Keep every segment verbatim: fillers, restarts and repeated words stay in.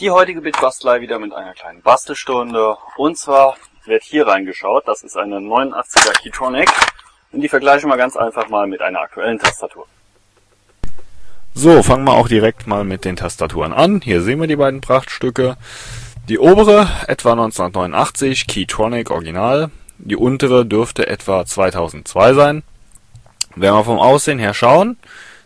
Die heutige Bitbastelei wieder mit einer kleinen Bastelstunde. Und zwar wird hier reingeschaut. Das ist eine neunundachtziger Keytronic. Und die vergleichen wir ganz einfach mal mit einer aktuellen Tastatur. So, fangen wir auch direkt mal mit den Tastaturen an. Hier sehen wir die beiden Prachtstücke. Die obere etwa neunzehnhundertneunundachtzig, Keytronic Original. Die untere dürfte etwa zweitausendzwei sein. Wenn wir vom Aussehen her schauen,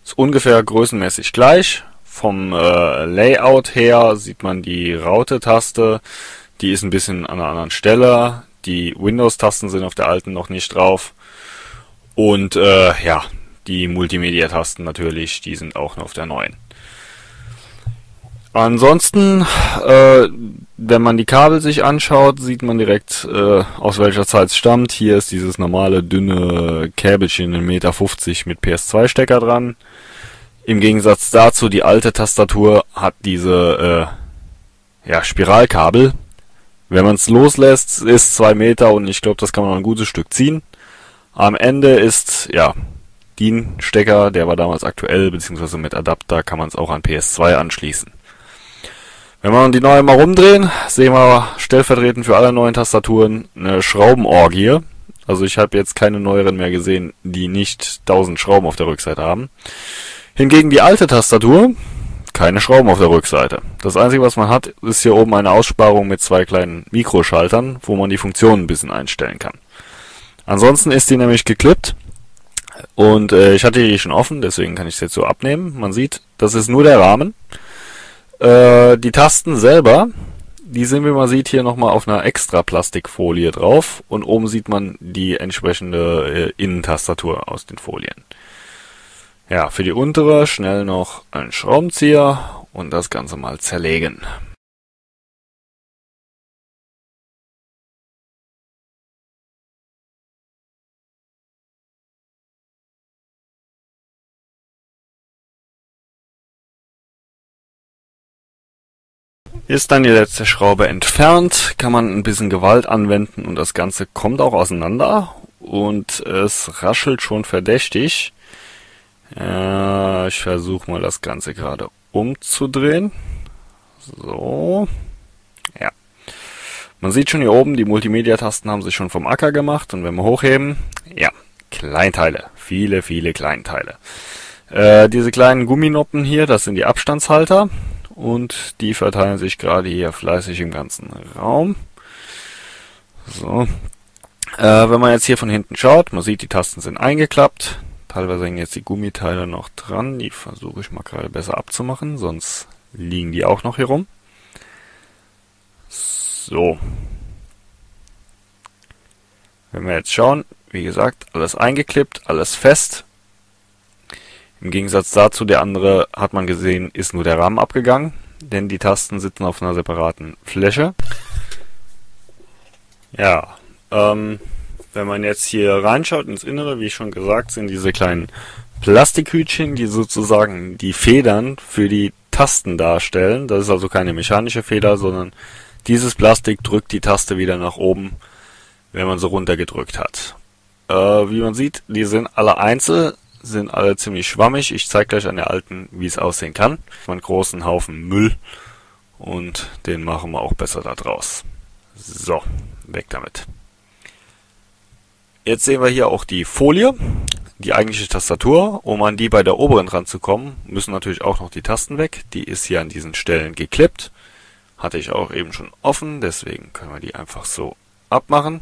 ist ungefähr größenmäßig gleich. Vom äh, Layout her sieht man die Raute-Taste, die ist ein bisschen an einer anderen Stelle. Die Windows-Tasten sind auf der alten noch nicht drauf. Und äh, ja, die Multimedia-Tasten natürlich, die sind auch noch auf der neuen. Ansonsten, äh, wenn man die Kabel sich anschaut, sieht man direkt, äh, aus welcher Zeit es stammt. Hier ist dieses normale, dünne Käbelchen, eins Komma fünfzig Meter mit P S zwei Stecker dran. Im Gegensatz dazu, die alte Tastatur hat diese äh, ja, Spiralkabel. Wenn man es loslässt, ist zwei Meter und ich glaube, das kann man noch ein gutes Stück ziehen. Am Ende ist ja D I N-Stecker, der war damals aktuell, beziehungsweise mit Adapter kann man es auch an P S zwei anschließen. Wenn wir die neue mal rumdrehen, sehen wir stellvertretend für alle neuen Tastaturen eine Schraubenorgie. Also ich habe jetzt keine neueren mehr gesehen, die nicht tausend Schrauben auf der Rückseite haben. Hingegen die alte Tastatur, keine Schrauben auf der Rückseite. Das Einzige, was man hat, ist hier oben eine Aussparung mit zwei kleinen Mikroschaltern, wo man die Funktionen ein bisschen einstellen kann. Ansonsten ist die nämlich geklippt und äh, ich hatte die schon offen, deswegen kann ich es jetzt so abnehmen. Man sieht, das ist nur der Rahmen. Äh, die Tasten selber, die sind, wie man sieht, hier nochmal auf einer extra Plastikfolie drauf und oben sieht man die entsprechende äh, Innentastatur aus den Folien. Ja, für die untere schnell noch einen Schraubenzieher und das Ganze mal zerlegen. Ist dann die letzte Schraube entfernt, kann man ein bisschen Gewalt anwenden und das Ganze kommt auch auseinander und es raschelt schon verdächtig. Ich versuche mal das Ganze gerade umzudrehen. So. Ja. Man sieht schon hier oben, die Multimedia-Tasten haben sich schon vom Acker gemacht. Und wenn wir hochheben, ja, Kleinteile. Viele, viele Kleinteile. Äh, diese kleinen Gumminoppen hier, das sind die Abstandshalter. Und die verteilen sich gerade hier fleißig im ganzen Raum. So. Äh, wenn man jetzt hier von hinten schaut, man sieht, die Tasten sind eingeklappt. Teilweise hängen jetzt die Gummiteile noch dran, die versuche ich mal gerade besser abzumachen, sonst liegen die auch noch hier rum. So. Wenn wir jetzt schauen, wie gesagt, alles eingeklippt, alles fest. Im Gegensatz dazu, der andere, hat man gesehen, ist nur der Rahmen abgegangen, denn die Tasten sitzen auf einer separaten Fläche. Ja, ähm... wenn man jetzt hier reinschaut ins Innere, wie schon gesagt, sind diese kleinen Plastikhütchen, die sozusagen die Federn für die Tasten darstellen. Das ist also keine mechanische Feder, sondern dieses Plastik drückt die Taste wieder nach oben, wenn man sie runtergedrückt hat. Äh, wie man sieht, die sind alle einzeln, sind alle ziemlich schwammig. Ich zeige gleich an der alten, wie es aussehen kann. Einen großen Haufen Müll und den machen wir auch besser da draus. So, weg damit. Jetzt sehen wir hier auch die Folie, die eigentliche Tastatur. Um an die bei der oberen ranzukommen, müssen natürlich auch noch die Tasten weg. Die ist hier an diesen Stellen geklippt. Hatte ich auch eben schon offen, deswegen können wir die einfach so abmachen.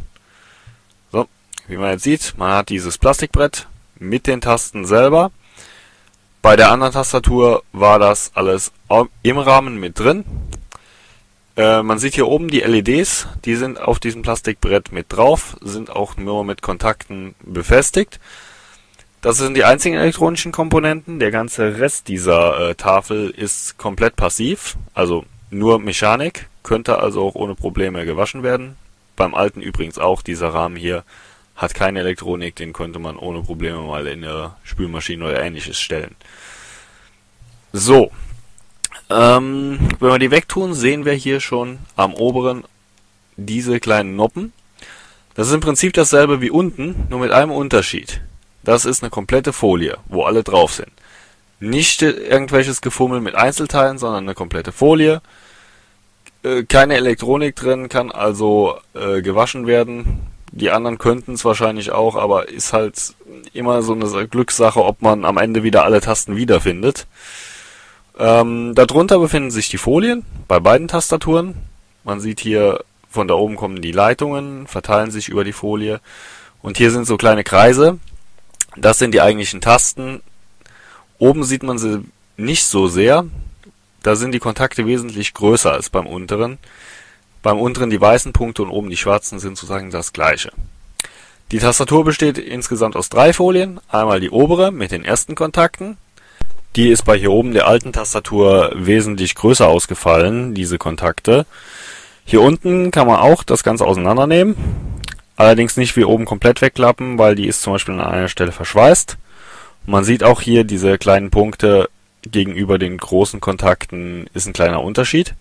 So, wie man jetzt sieht, man hat dieses Plastikbrett mit den Tasten selber. Bei der anderen Tastatur war das alles im Rahmen mit drin. Man sieht hier oben die L E Ds, die sind auf diesem Plastikbrett mit drauf, sind auch nur mit Kontakten befestigt. Das sind die einzigen elektronischen Komponenten. Der ganze Rest dieser äh, Tafel ist komplett passiv, also nur Mechanik, könnte also auch ohne Probleme gewaschen werden. Beim alten übrigens auch, dieser Rahmen hier hat keine Elektronik, den könnte man ohne Probleme mal in eine Spülmaschine oder ähnliches stellen. So. Ähm, wenn wir die wegtun, sehen wir hier schon am oberen diese kleinen Noppen. Das ist im Prinzip dasselbe wie unten, nur mit einem Unterschied. Das ist eine komplette Folie, wo alle drauf sind. Nicht irgendwelches Gefummel mit Einzelteilen, sondern eine komplette Folie. Äh, keine Elektronik drin, kann also äh, gewaschen werden. Die anderen könnten es wahrscheinlich auch, aber ist halt immer so eine Glückssache, ob man am Ende wieder alle Tasten wiederfindet. Ähm, darunter befinden sich die Folien, bei beiden Tastaturen. Man sieht hier, von da oben kommen die Leitungen, verteilen sich über die Folie. Und hier sind so kleine Kreise. Das sind die eigentlichen Tasten. Oben sieht man sie nicht so sehr. Da sind die Kontakte wesentlich größer als beim unteren. Beim unteren die weißen Punkte und oben die schwarzen sind sozusagen das gleiche. Die Tastatur besteht insgesamt aus drei Folien. Einmal die obere mit den ersten Kontakten. Die ist bei hier oben der alten Tastatur wesentlich größer ausgefallen, diese Kontakte. Hier unten kann man auch das Ganze auseinandernehmen. Allerdings nicht wie oben komplett wegklappen, weil die ist zum Beispiel an einer Stelle verschweißt. Man sieht auch hier diese kleinen Punkte gegenüber den großen Kontakten ist ein kleiner Unterschied.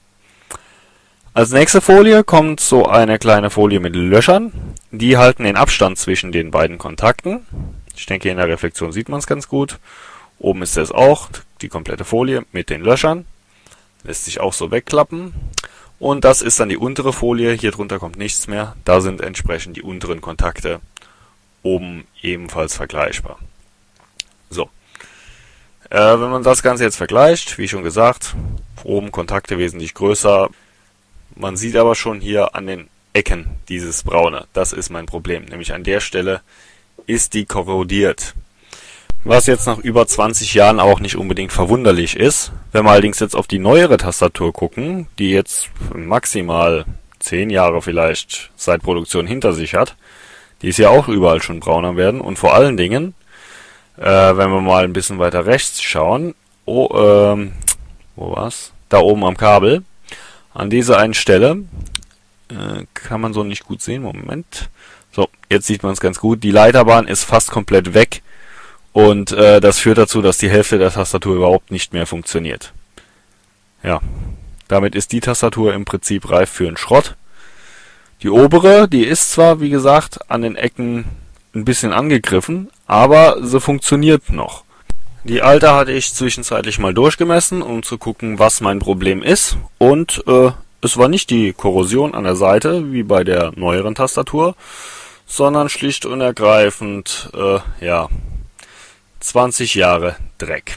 Als nächste Folie kommt so eine kleine Folie mit Löchern. Die halten den Abstand zwischen den beiden Kontakten. Ich denke, in der Reflexion sieht man es ganz gut. Oben ist das auch, die komplette Folie mit den Löchern. Lässt sich auch so wegklappen. Und das ist dann die untere Folie, hier drunter kommt nichts mehr, da sind entsprechend die unteren Kontakte oben ebenfalls vergleichbar. So, äh, wenn man das Ganze jetzt vergleicht, wie schon gesagt, oben Kontakte wesentlich größer, man sieht aber schon hier an den Ecken dieses Braune, das ist mein Problem, nämlich an der Stelle ist die korrodiert. Was jetzt nach über zwanzig Jahren auch nicht unbedingt verwunderlich ist. Wenn wir allerdings jetzt auf die neuere Tastatur gucken, die jetzt maximal zehn Jahre vielleicht seit Produktion hinter sich hat, die ist ja auch überall schon brauner werden. Und vor allen Dingen, äh, wenn wir mal ein bisschen weiter rechts schauen, oh, ähm, wo war's? Da oben am Kabel, an dieser einen Stelle, äh, kann man so nicht gut sehen, Moment. So, jetzt sieht man es ganz gut, die Leiterbahn ist fast komplett weg. Und äh, das führt dazu, dass die Hälfte der Tastatur überhaupt nicht mehr funktioniert. Ja, damit ist die Tastatur im Prinzip reif für einen Schrott. Die obere, die ist zwar, wie gesagt, an den Ecken ein bisschen angegriffen, aber sie funktioniert noch. Die alte hatte ich zwischenzeitlich mal durchgemessen, um zu gucken, was mein Problem ist. Und äh, es war nicht die Korrosion an der Seite, wie bei der neueren Tastatur, sondern schlicht und ergreifend, äh, ja... zwanzig Jahre Dreck.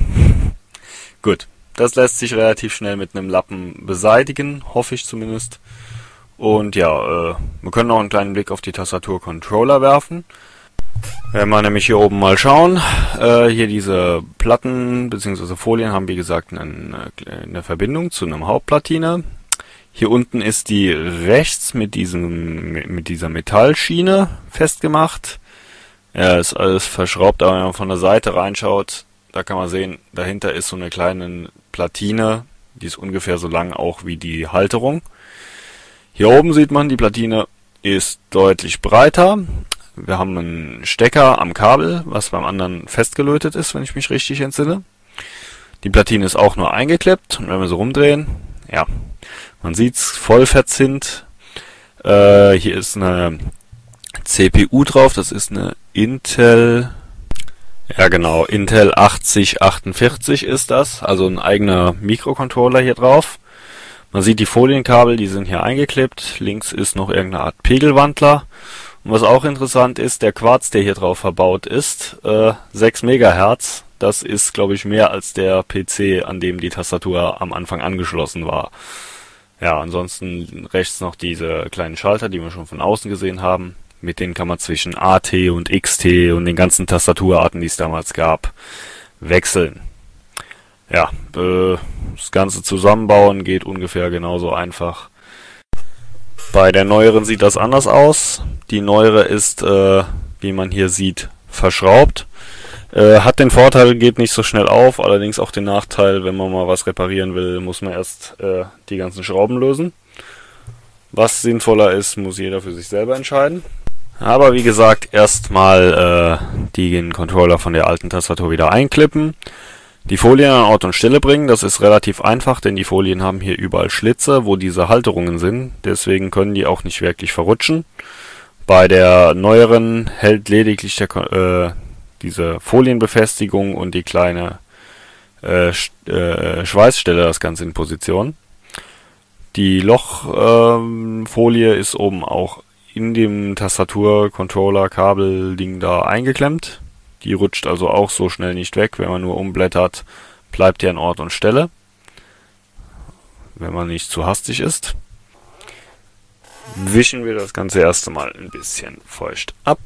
Gut, das lässt sich relativ schnell mit einem Lappen beseitigen, hoffe ich zumindest. Und ja, äh, wir können noch einen kleinen Blick auf die Tastatur-Controller werfen. Wenn wir nämlich hier oben mal schauen, äh, hier diese Platten bzw. Folien haben wie gesagt eine, eine Verbindung zu einer Hauptplatine. Hier unten ist die rechts mit, diesem, mit dieser Metallschiene festgemacht. Ja, ist alles verschraubt, aber wenn man von der Seite reinschaut, da kann man sehen, dahinter ist so eine kleine Platine, die ist ungefähr so lang auch wie die Halterung. Hier oben sieht man, die Platine ist deutlich breiter. Wir haben einen Stecker am Kabel, was beim anderen festgelötet ist, wenn ich mich richtig entsinne. Die Platine ist auch nur eingeklebt und wenn wir so rumdrehen, ja, man sieht's, voll verzinnt. Äh, hier ist eine C P U drauf, das ist eine Intel, ja genau, Intel achtzig achtundvierzig ist das, also ein eigener Mikrocontroller hier drauf. Man sieht die Folienkabel, die sind hier eingeklebt, links ist noch irgendeine Art Pegelwandler. Und was auch interessant ist, der Quarz, der hier drauf verbaut ist, äh, sechs Megahertz, das ist glaube ich mehr als der P C, an dem die Tastatur am Anfang angeschlossen war. Ja, ansonsten rechts noch diese kleinen Schalter, die wir schon von außen gesehen haben. Mit denen kann man zwischen A T und X T und den ganzen Tastaturarten, die es damals gab, wechseln. Ja, äh, das Ganze zusammenbauen geht ungefähr genauso einfach. Bei der neueren sieht das anders aus. Die neuere ist, äh, wie man hier sieht, verschraubt. Äh, hat den Vorteil, geht nicht so schnell auf, allerdings auch den Nachteil, wenn man mal was reparieren will, muss man erst äh, die ganzen Schrauben lösen. Was sinnvoller ist, muss jeder für sich selber entscheiden. Aber wie gesagt, erstmal äh, den Controller von der alten Tastatur wieder einklippen. Die Folien an Ort und Stelle bringen, das ist relativ einfach, denn die Folien haben hier überall Schlitze, wo diese Halterungen sind. Deswegen können die auch nicht wirklich verrutschen. Bei der neueren hält lediglich der, äh, diese Folienbefestigung und die kleine äh, Sch äh, Schweißstelle das Ganze in Position. Die Lochfolie ähm, ist oben auch in dem Tastatur-Controller-Kabel-Ding da eingeklemmt. Die rutscht also auch so schnell nicht weg. Wenn man nur umblättert, bleibt die an Ort und Stelle, wenn man nicht zu hastig ist. Wischen wir das Ganze erst einmal ein bisschen feucht ab.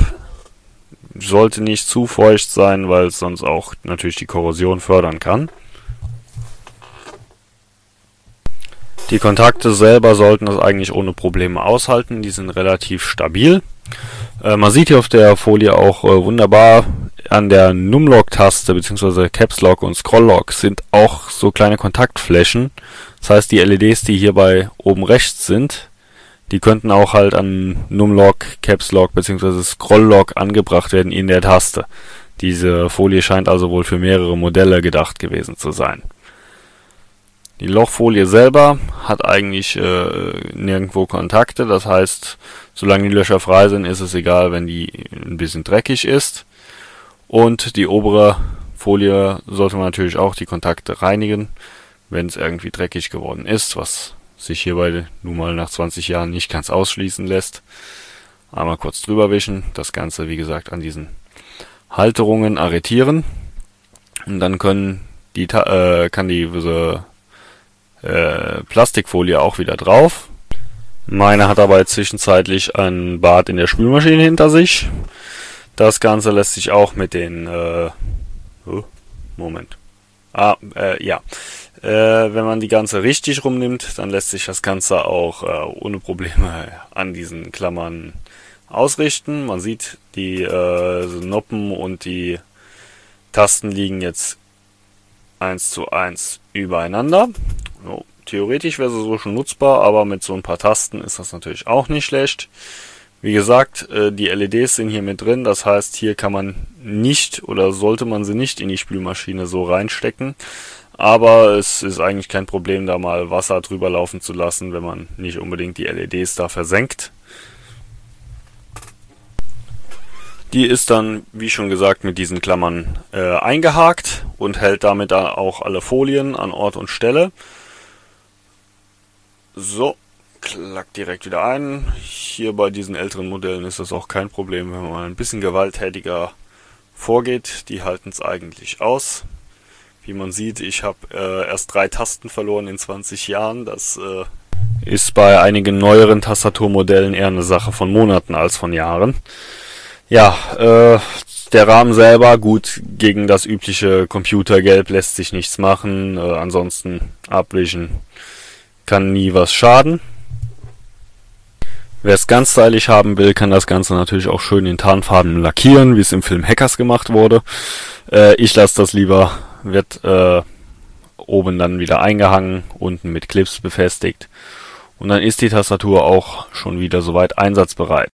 Sollte nicht zu feucht sein, weil es sonst auch natürlich die Korrosion fördern kann. Die Kontakte selber sollten das eigentlich ohne Probleme aushalten. Die sind relativ stabil. Äh, man sieht hier auf der Folie auch äh, wunderbar an der NumLock-Taste bzw. CapsLock und ScrollLock sind auch so kleine Kontaktflächen. Das heißt, die L E Ds, die hierbei oben rechts sind, die könnten auch halt an NumLock, CapsLock bzw. ScrollLock angebracht werden in der Taste. Diese Folie scheint also wohl für mehrere Modelle gedacht gewesen zu sein. Die Lochfolie selber hat eigentlich äh, nirgendwo Kontakte. Das heißt, solange die Löcher frei sind, ist es egal, wenn die ein bisschen dreckig ist. Und die obere Folie sollte man natürlich auch die Kontakte reinigen, wenn es irgendwie dreckig geworden ist, was sich hierbei nun mal nach zwanzig Jahren nicht ganz ausschließen lässt. Einmal kurz drüber wischen, das Ganze wie gesagt an diesen Halterungen arretieren und dann können die, äh, kann die diese, äh, Plastikfolie auch wieder drauf. Meine hat aber jetzt zwischenzeitlich ein Bad in der Spülmaschine hinter sich. Das Ganze lässt sich auch mit den, äh, oh, Moment. Ah, äh, ja. Äh, wenn man die ganze richtig rumnimmt, dann lässt sich das Ganze auch äh, ohne Probleme an diesen Klammern ausrichten. Man sieht, die äh, Noppen und die Tasten liegen jetzt eins zu eins übereinander. So, theoretisch wäre sie so schon nutzbar, aber mit so ein paar Tasten ist das natürlich auch nicht schlecht. Wie gesagt, die L E Ds sind hier mit drin, das heißt, hier kann man nicht oder sollte man sie nicht in die Spülmaschine so reinstecken, aber es ist eigentlich kein Problem, da mal Wasser drüber laufen zu lassen, wenn man nicht unbedingt die L E Ds da versenkt. Die ist dann, wie schon gesagt, mit diesen Klammern äh, eingehakt und hält damit dann auch alle Folien an Ort und Stelle. So. Klack direkt wieder ein. Hier bei diesen älteren Modellen ist das auch kein Problem, wenn man ein bisschen gewalttätiger vorgeht. Die halten es eigentlich aus. Wie man sieht, ich habe äh, erst drei Tasten verloren in zwanzig Jahren. Das äh, ist bei einigen neueren Tastaturmodellen eher eine Sache von Monaten als von Jahren. Ja, äh, der Rahmen selber, gut, gegen das übliche Computergelb lässt sich nichts machen. Äh, ansonsten abwischen kann nie was schaden. Wer es ganz stylisch haben will, kann das Ganze natürlich auch schön in Tarnfarben lackieren, wie es im Film Hackers gemacht wurde. Äh, ich lasse das lieber, wird äh, oben dann wieder eingehangen, unten mit Clips befestigt und dann ist die Tastatur auch schon wieder soweit einsatzbereit.